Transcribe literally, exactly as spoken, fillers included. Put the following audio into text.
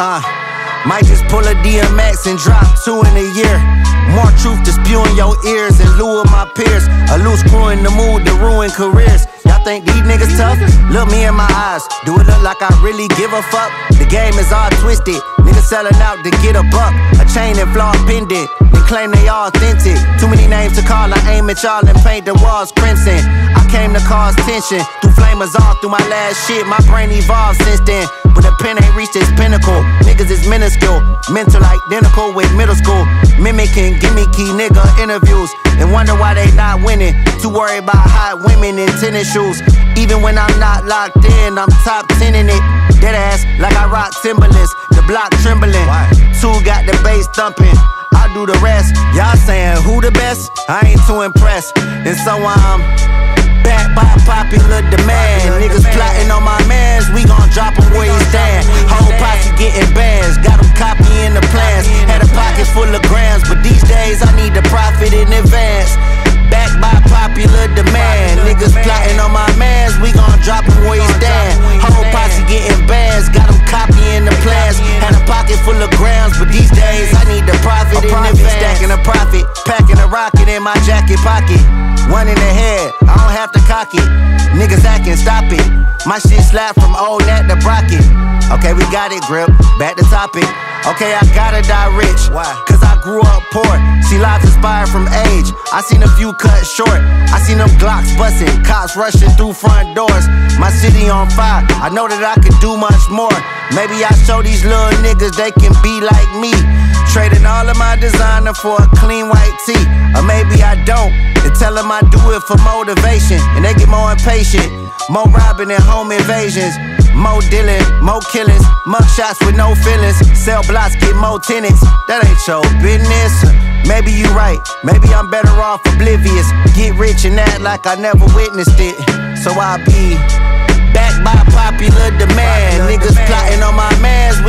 Uh, might just pull a D M X and drop two in a year. More truth to spew in your ears in lieu of my peers. A loose crew in the mood to ruin careers. Y'all think these niggas tough? Look me in my eyes. Do it look like I really give a fuck? The game is all twisted. Niggas selling out to get a buck. A chain and flaw pendant. They claim they authentic. Too many names to call. I aim at y'all and paint the walls crimson. I came to cause tension. Through flamers off, through my last shit. My brain evolved since then. But the pen ain't reached its pinnacle. Niggas is minuscule. Mental identical with middle school. Mimicking gimmicky nigga interviews. And wonder why they not winning. Too worried about hot women in tennis shoes. Even when I'm not locked in, I'm top ten in it. Dead ass like I rock Timberlands. The block trembling. Two got the bass thumping. I do the rest. Y'all saying who the best? I ain't too impressed. And so I'm back by popular demand. Niggas plotting on my mans. We gon' drop him where he stand. Whole posse getting bands. Got him copying the plans. Had a pocket full of grams. But these days I need to profit in advance. Back by popular demand. Niggas plotting on my mans. We gon' drop him where he stand. Whole posse getting bands. Got him copying the plans. Had a pocket full of grams. But these days I need to profit in advance. Stacking a profit. Packing a rocket in my jacket pocket. One in the head, I don't have to cock it. Niggas acting, stop it. My shit slap from old net to Brockett. Okay, we got it, grip, back to topic. Okay, I gotta die rich. Why? Cause I grew up poor. See lives inspired from age. I seen a few cut short. I seen them Glocks bustin', cops rushing through front doors. My city on fire, I know that I could do much more. Maybe I show these little niggas they can be like me. Trading all of my designer for a clean white tee. Or maybe I don't, and tell them I do it for motivation. And they get more impatient. More robbing and home invasions. More dealing, more killings. Mug shots with no feelings. Sell blocks, get more tenants. That ain't your business. Maybe you right, maybe I'm better off oblivious. Get rich and act like I never witnessed it. So I be back by popular demand. Niggas plotting on my mans.